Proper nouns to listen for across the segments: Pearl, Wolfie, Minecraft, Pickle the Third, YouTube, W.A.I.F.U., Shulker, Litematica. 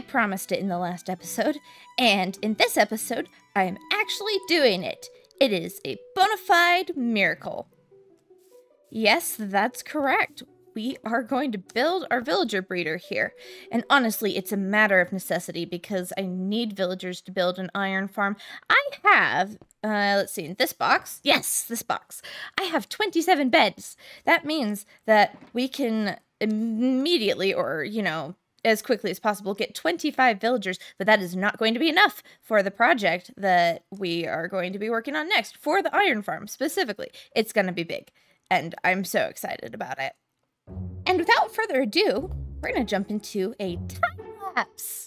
I promised it in the last episode, and in this episode, I am actually doing it. It is a bona fide miracle. Yes, that's correct. We are going to build our villager breeder here. And honestly, it's a matter of necessity because I need villagers to build an iron farm. I have, let's see, in this box. Yes, this box. I have 27 beds. That means that we can immediately or, you know, as quickly as possible, get 25 villagers, but that is not going to be enough for the project that we are going to be working on next, for the iron farm specifically. It's going to be big, and I'm so excited about it. And without further ado, we're going to jump into a time-lapse.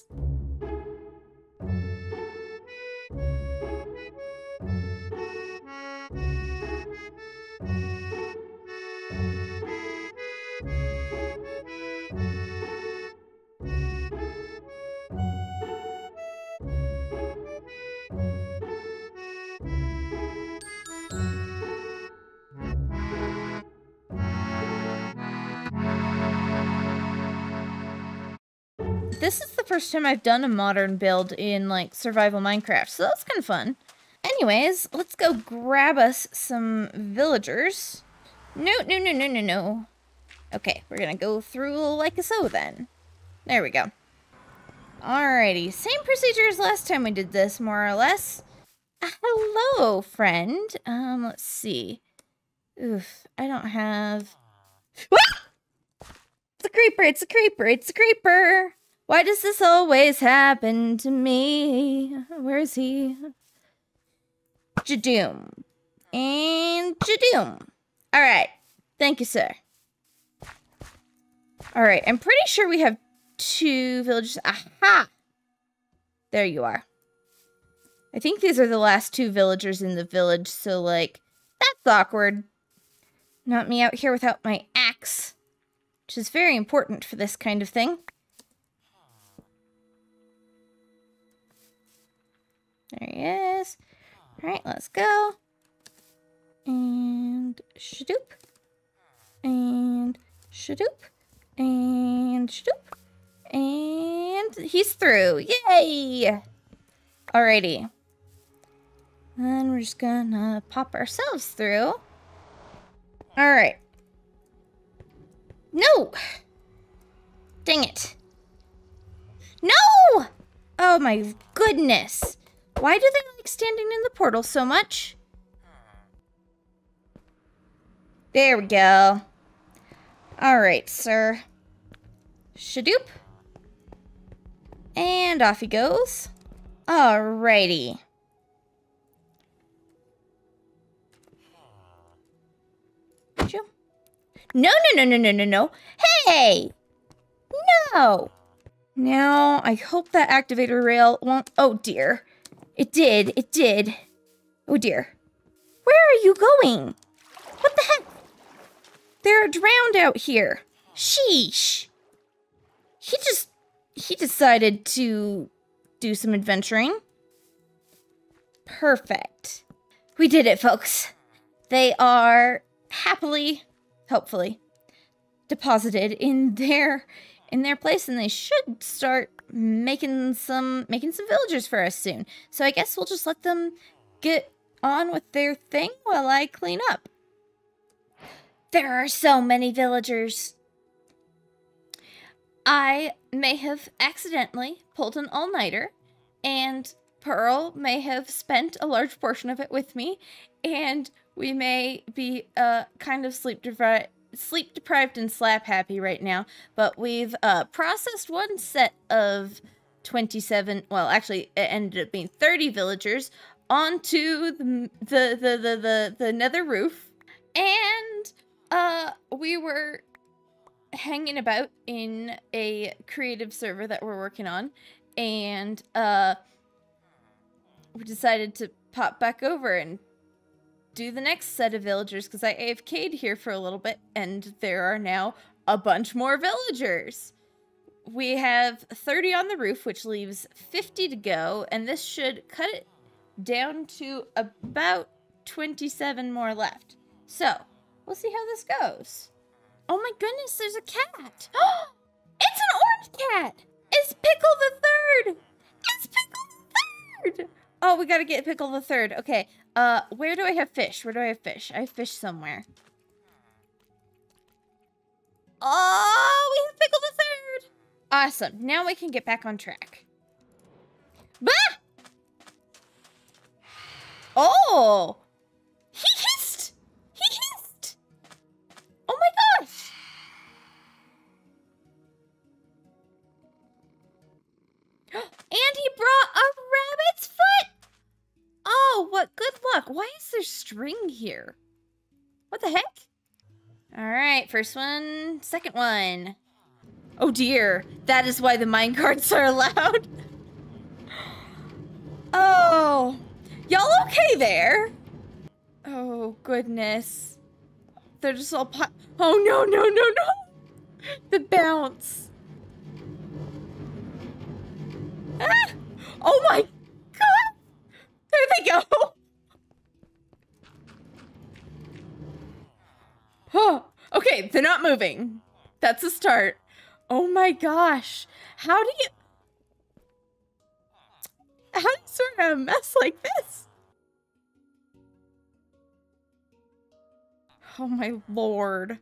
This is the first time I've done a modern build in, like, survival Minecraft, so that's kind of fun. Anyways, let's go grab us some villagers. No. Okay, we're gonna go through like so then. There we go. Alrighty, same procedure as last time we did this, more or less. Hello, friend. Let's see. Oof, I don't have... Ah! It's a creeper! Why does this always happen to me? Where is he? Jadoom. And Jadoom. Alright. Thank you, sir. Alright, I'm pretty sure we have 2 villagers. Aha! There you are. I think these are the last 2 villagers in the village, so, like, that's awkward. Not me out here without my axe, which is very important for this kind of thing. There he is. Alright, let's go. And shadoop. And shadoop. And shadoop. And he's through. Yay! Alrighty. Then we're just gonna pop ourselves through. Alright. No! Dang it. No! Oh my goodness. Why do they like standing in the portal so much? There we go. Alright, sir. Shadoop. And off he goes. Alrighty. No. Hey! No! Now, I hope that activator rail won't... Oh, dear. It did. Oh dear. Where are you going? What the heck? They're drowned out here. Sheesh. He decided to do some adventuring. Perfect. We did it, folks. They are happily, hopefully, deposited in their place, and they should start making some villagers for us soon. So I guess we'll just let them get on with their thing while I clean up. There are so many villagers. I may have accidentally pulled an all-nighter, and Pearl may have spent a large portion of it with me, and we may be kind of sleep deprived and slap happy right now, but we've processed one set of 27, well, actually it ended up being 30 villagers onto the nether roof, and we were hanging about in a creative server that we're working on, and we decided to pop back over and do the next set of villagers, because I AFK'd here for a little bit, and there are now a bunch more villagers. We have 30 on the roof, which leaves 50 to go, and this should cut it down to about 27 more left. So, we'll see how this goes. Oh my goodness, there's a cat! It's an orange cat! It's Pickle the Third! Oh, we gotta get Pickle the Third. Okay. Where do I have fish? Where do I have fish? I have fish somewhere. Oh, we have Pickle the Third. Awesome. Now we can get back on track. Bah! Oh! He hissed! He hissed! Oh my gosh! And he brought a rabbit's foot! Oh, what good luck. Why is there string here? What the heck? Alright, first one, second one. Oh dear, that is why the minecarts are allowed. Oh, y'all okay there? Oh goodness. They're just all pot. Oh no, no, no, no. The bounce. Ah! Oh my God. There they go. Oh, okay, they're not moving. That's a start. Oh my gosh. How do you sort out a mess like this? Oh my lord.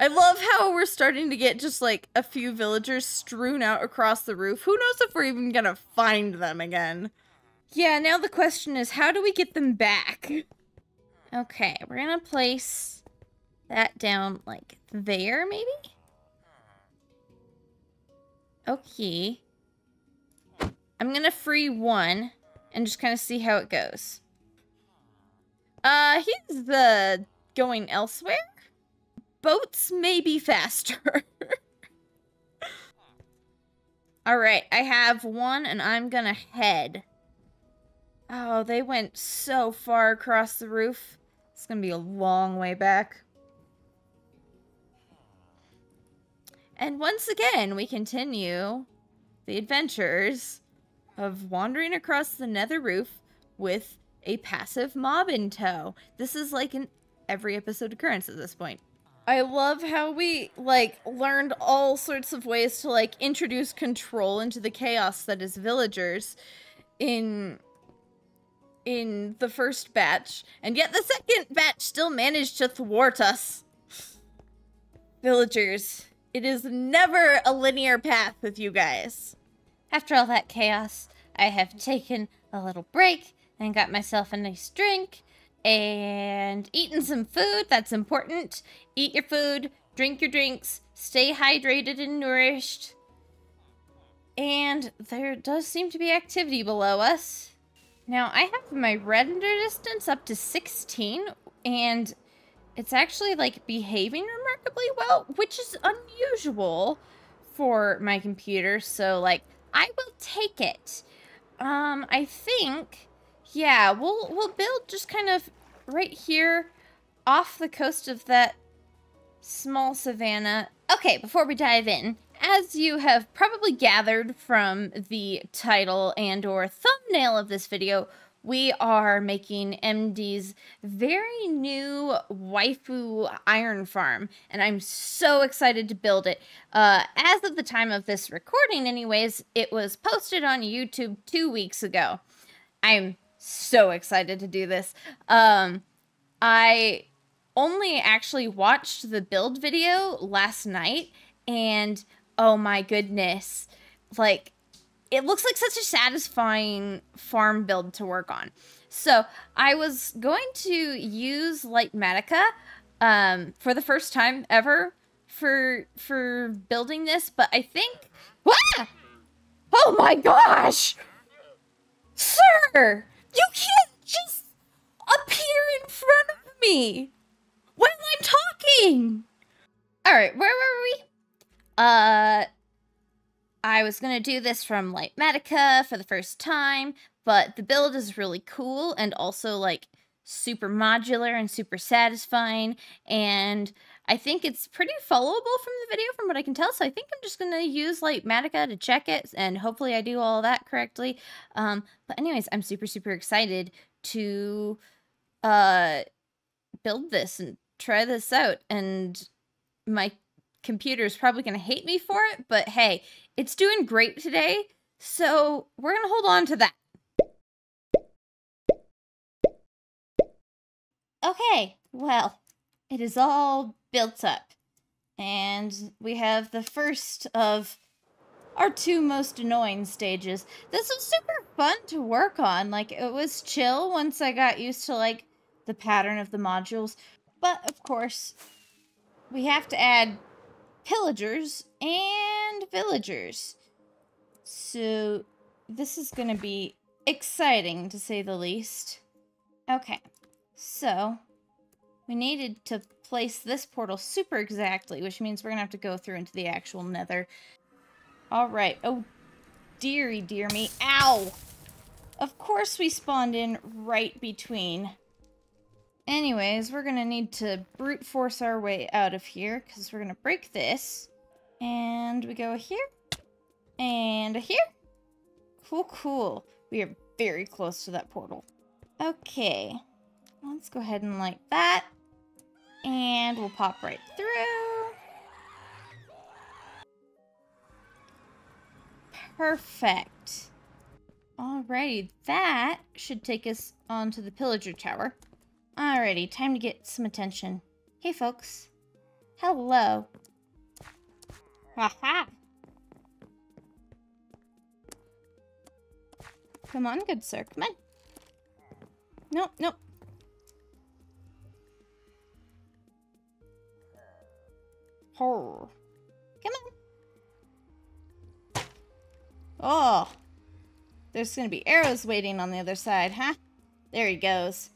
I love how we're starting to get just like a few villagers strewn out across the roof. Who knows if we're even gonna find them again? Yeah, now the question is, how do we get them back? Okay, we're gonna place that down like there, maybe? Okay. I'm gonna free one and just kind of see how it goes. He's the going elsewhere. Boats may be faster. All right, I have one and I'm gonna head. Oh, they went so far across the roof. It's gonna be a long way back. And once again, we continue the adventures of wandering across the nether roof with a passive mob in tow. This is like an every episode occurrence at this point. I love how we like learned all sorts of ways to like introduce control into the chaos that is villagers in the first batch, and yet the second batch still managed to thwart us. Villagers, it is never a linear path with you guys. After all that chaos, I have taken a little break and got myself a nice drink and eaten some food. That's important. Eat your food, drink your drinks, stay hydrated and nourished. And there does seem to be activity below us. Now I have my render distance up to 16 and it's actually like behaving remarkably well, which is unusual for my computer. So like, I will take it. I think, yeah, we'll build just kind of right here off the coast of that small savanna. Okay, before we dive in, as you have probably gathered from the title and or thumbnail of this video, we are making MD's very new waifu iron farm, and I'm so excited to build it. As of the time of this recording anyways, it was posted on YouTube 2 weeks ago. I'm so excited to do this. I only actually watched the build video last night, and oh my goodness, like, it looks like such a satisfying farm build to work on. So I was going to use Litematica for the first time ever for building this, but I think... Ah! Oh my gosh! Sir! You can't just appear in front of me when I'm talking! Alright, where were we? I was going to do this from Litematica for the first time, but the build is really cool and also like super modular and super satisfying, and I think it's pretty followable from the video from what I can tell, so I think I'm just going to use Litematica to check it, and hopefully I do all that correctly. But anyways, I'm super excited to build this and try this out, and my computer's probably going to hate me for it, but hey, it's doing great today, so we're going to hold on to that. Okay, well, it is all built up. And we have the first of our two most annoying stages. This was super fun to work on. Like, it was chill once I got used to, like, the pattern of the modules. But, of course, we have to add pillagers and villagers. So, this is going to be exciting, to say the least. Okay, so we needed to place this portal super exactly, which means we're going to have to go through into the actual nether. All right. Oh, dearie dear me. Ow! Of course we spawned in right between. Anyways, we're going to need to brute force our way out of here, because we're going to break this. And we go here. And here. Cool, cool. We are very close to that portal. Okay. Let's go ahead and light that. And we'll pop right through. Perfect. Alrighty, that should take us onto the pillager tower. Alrighty, time to get some attention. Hey, folks. Hello. Haha. Come on, good sir. Come on. Nope, nope. Oh. Come on. Oh. There's going to be arrows waiting on the other side, huh? There he goes.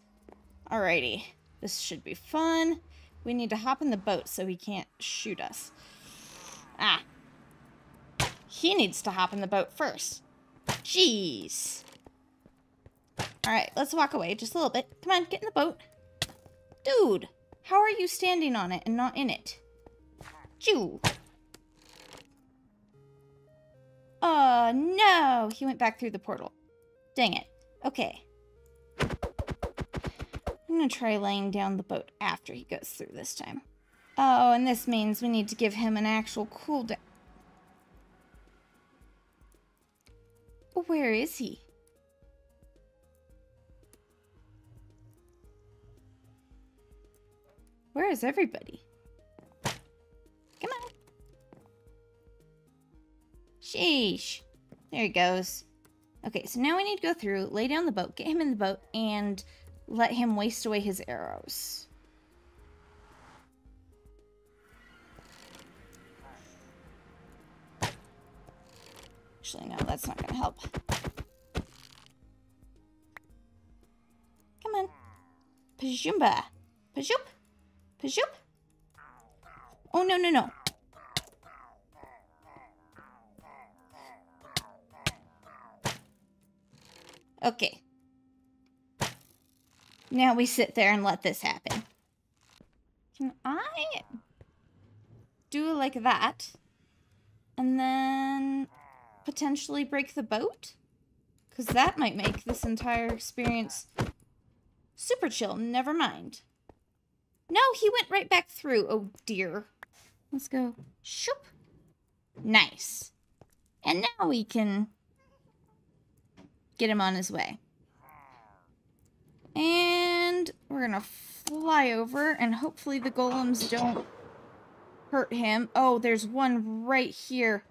Alrighty. This should be fun. We need to hop in the boat so he can't shoot us. Ah. He needs to hop in the boat first. Jeez. Alright, let's walk away just a little bit. Come on, get in the boat. Dude, how are you standing on it and not in it? Choo. Oh, no. He went back through the portal. Dang it. Okay. I'm going to try laying down the boat after he goes through this time. Oh, and this means we need to give him an actual cooldown. Where is he? Where is everybody? Come on. Sheesh. There he goes. Okay, so now we need to go through, lay down the boat, get him in the boat, and let him waste away his arrows. Actually, no, that's not gonna help. Come on. Pajumba. Pajoop. Pajoop. Oh, no, no, no. Okay. Now we sit there and let this happen. Can I do like that? And then potentially break the boat? Because that might make this entire experience super chill. Never mind. No, he went right back through. Oh, dear. Let's go. Shoop. Nice. And now we can get him on his way. And we're going to fly over, and hopefully the golems don't hurt him. Oh, there's one right here.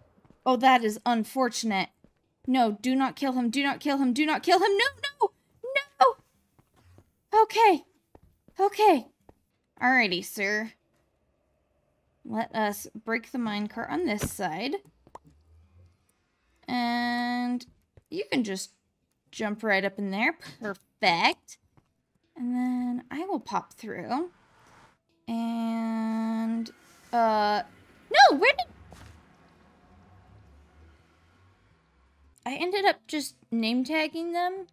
Oh, that is unfortunate. No, do not kill him. Do not kill him. Do not kill him. No, no, no. Okay. Okay. Alrighty, sir. Let us break the minecart on this side. And you can just jump right up in there. Perfect. And then I will pop through. And, no, where did... I ended up just name tagging them.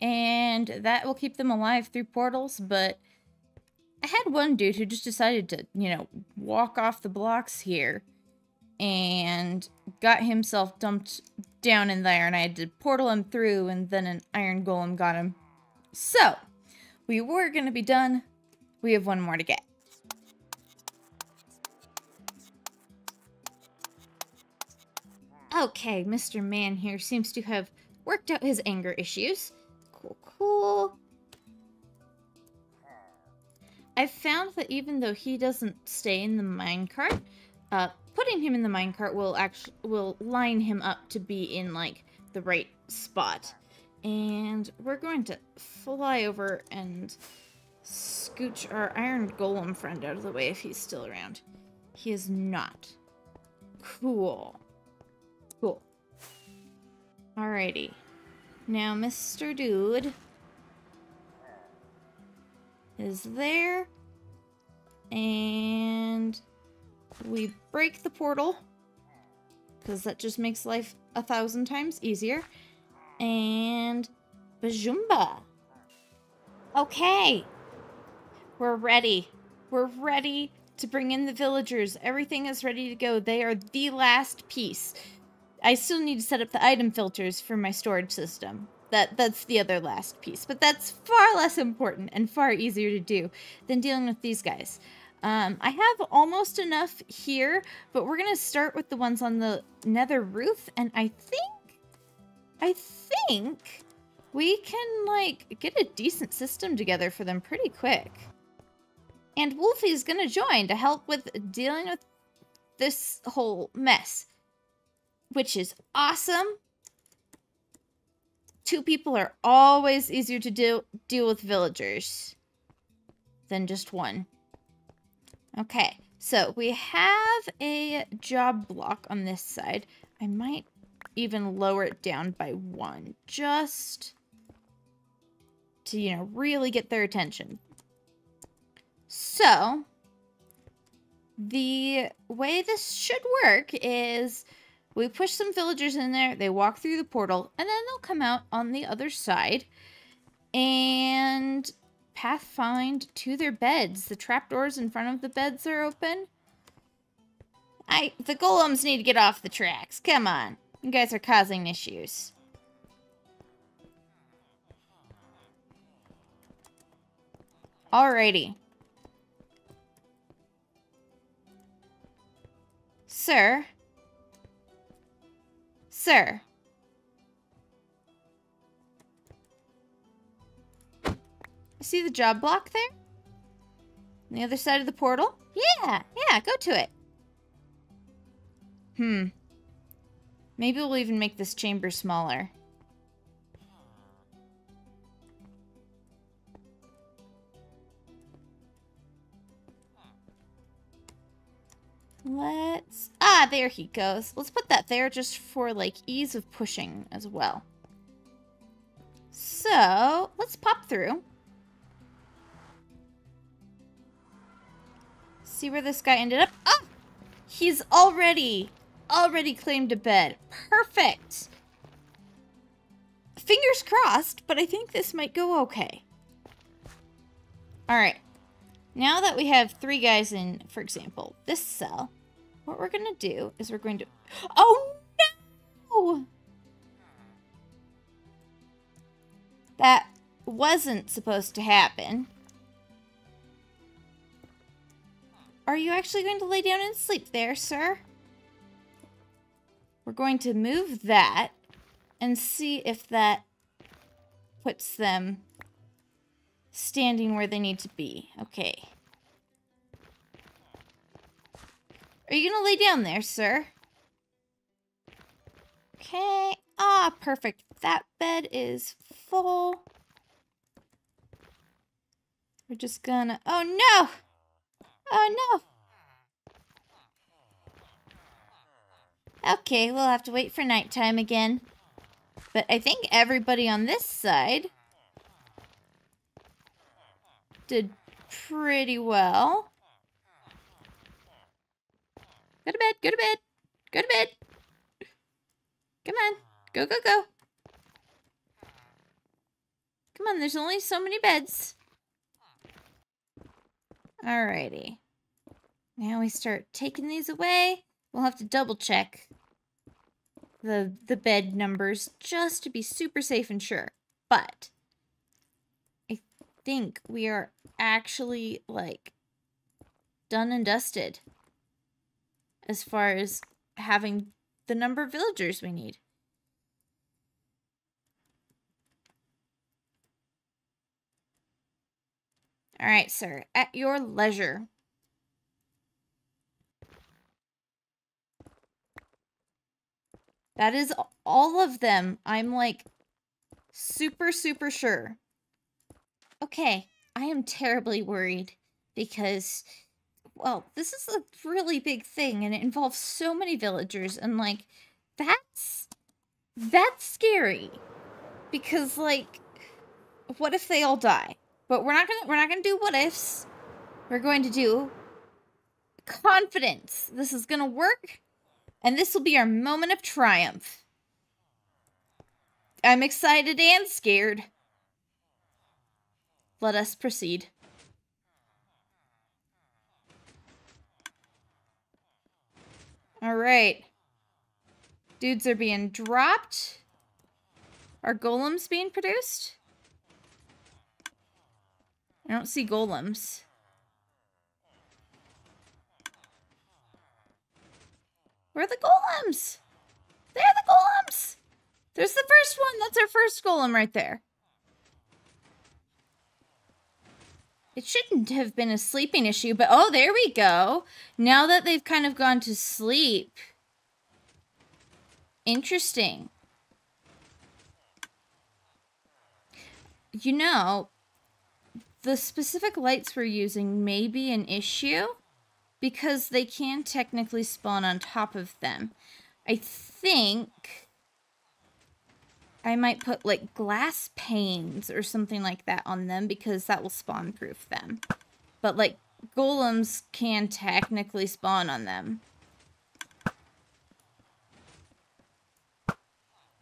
And that will keep them alive through portals, but I had one dude who just decided to, you know, walk off the blocks here and got himself dumped down in there, and I had to portal him through, and then an iron golem got him. So, we were going to be done. We have one more to get. Okay, Mr. Man here seems to have worked out his anger issues. Cool, cool. I found that even though he doesn't stay in the minecart, putting him in the minecart will line him up to be in, like, the right spot. And we're going to fly over and scooch our iron golem friend out of the way if he's still around. He is not. Cool. Cool. Alrighty. Now, Mr. Dude is there, and we break the portal, because that just makes life 1,000 times easier, and Bajoomba! Okay! We're ready. We're ready to bring in the villagers. Everything is ready to go. They are the last piece. I still need to set up the item filters for my storage system. That's the other last piece, but that's far less important and far easier to do than dealing with these guys. I have almost enough here, but we're gonna start with the ones on the nether roof, and I think we can, like, get a decent system together for them pretty quick. And Wolfie's gonna join to help with dealing with this whole mess, which is awesome. Two people are always easier to deal with villagers than just one. Okay, so we have a job block on this side. I might even lower it down by one just to, you know, really get their attention. So, the way this should work is, we push some villagers in there, they walk through the portal, and then they'll come out on the other side and pathfind to their beds. The trapdoors in front of the beds are open. The golems need to get off the tracks. Come on. You guys are causing issues. Alrighty. Sir. Sir. See the job block there? On the other side of the portal? Yeah, yeah, go to it. Maybe we'll even make this chamber smaller. There he goes. Let's put that there just for, like, ease of pushing as well. So, let's pop through. See where this guy ended up. Oh! He's already claimed a bed. Perfect! Fingers crossed, but I think this might go okay. Alright. Now that we have three guys in, for example, this cell, what we're going to do is we're going to... Oh, no! That wasn't supposed to happen. Are you actually going to lay down and sleep there, sir? We're going to move that and see if that puts them standing where they need to be. Okay. Are you gonna lay down there, sir? Okay. Ah, perfect. That bed is full. We're just gonna... Oh, no! Oh, no! Okay, we'll have to wait for nighttime again. But I think everybody on this side did pretty well. Go to bed, go to bed, go to bed. Come on, go, go, go. Come on, there's only so many beds. Alrighty. Now we start taking these away. We'll have to double check the bed numbers just to be super safe and sure. But I think we are actually, like, done and dusted as far as having the number of villagers we need. All right, sir, at your leisure. That is all of them. I'm like super, super sure. Okay, I am terribly worried because, well, this is a really big thing and it involves so many villagers and like, that's scary because like, what if they all die? But we're not gonna do what ifs. We're going to do confidence. This is gonna work. And this will be our moment of triumph. I'm excited and scared. Let us proceed. All right. Dudes are being dropped. Are golems being produced? I don't see golems. Where are the golems? There are the golems! There's the first one! That's our first golem right there. It shouldn't have been a sleeping issue, but oh, there we go. Now that they've kind of gone to sleep. Interesting. You know, the specific lights we're using may be an issue, because they can technically spawn on top of them. I think I might put like glass panes or something like that on them because that will spawn proof them. But like golems can technically spawn on them.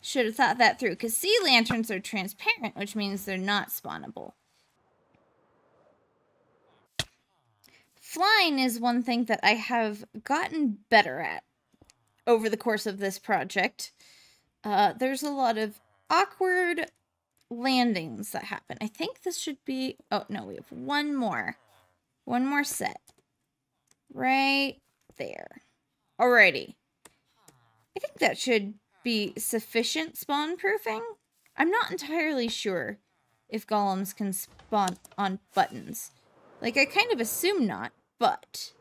Should have thought that through because sea lanterns are transparent, which means they're not spawnable. Flying is one thing that I have gotten better at over the course of this project. There's a lot of awkward landings that happen. I think this should be... Oh, no, we have one more. One more set. Right there. Alrighty. I think that should be sufficient spawn proofing. I'm not entirely sure if golems can spawn on buttons. Like, I kind of assume not. But,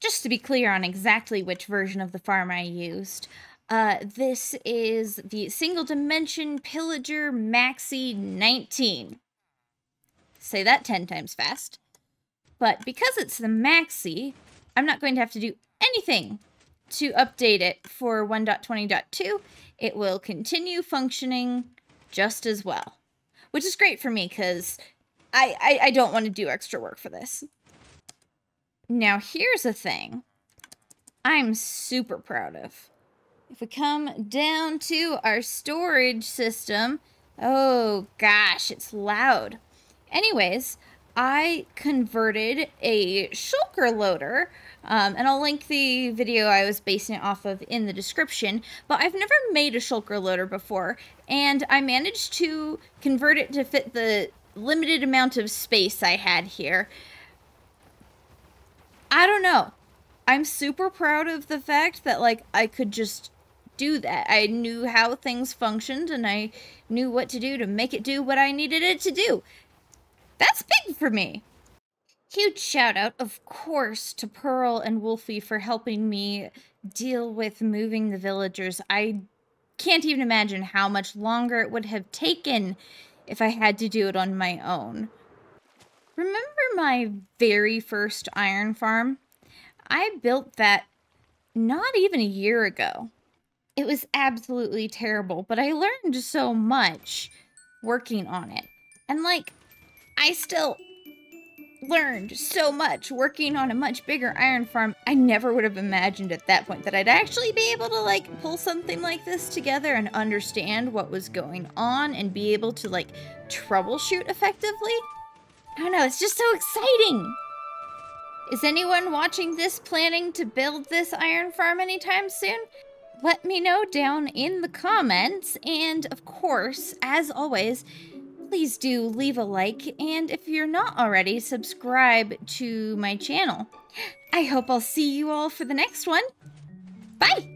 just to be clear on exactly which version of the farm I used, this is the Single Dimension Pillager Maxi 19. Say that 10 times fast. But because it's the Maxi, I'm not going to have to do anything to update it for 1.20.2. It will continue functioning just as well. Which is great for me, because I don't want to do extra work for this. Now, here's a thing I'm super proud of. If we come down to our storage system, oh gosh, it's loud. Anyways, I converted a shulker loader, and I'll link the video I was basing it off of in the description, but I've never made a shulker loader before, and I managed to convert it to fit the limited amount of space I had here. I don't know. I'm super proud of the fact that, like, I could just do that. I knew how things functioned, and I knew what to do to make it do what I needed it to do. That's big for me. Huge shout out, of course, to Pearl and Wolfie for helping me deal with moving the villagers. I can't even imagine how much longer it would have taken if I had to do it on my own. Remember my very first iron farm? I built that not even a year ago. It was absolutely terrible, but I learned so much working on it. And like, I still learned so much working on a much bigger iron farm. I never would have imagined at that point that I'd actually be able to like pull something like this together and understand what was going on and be able to like troubleshoot effectively. I don't know, it's just so exciting. Is anyone watching this planning to build this iron farm anytime soon? Let me know down in the comments. And of course, as always, please do leave a like. And if you're not already, subscribe to my channel. I hope I'll see you all for the next one. Bye!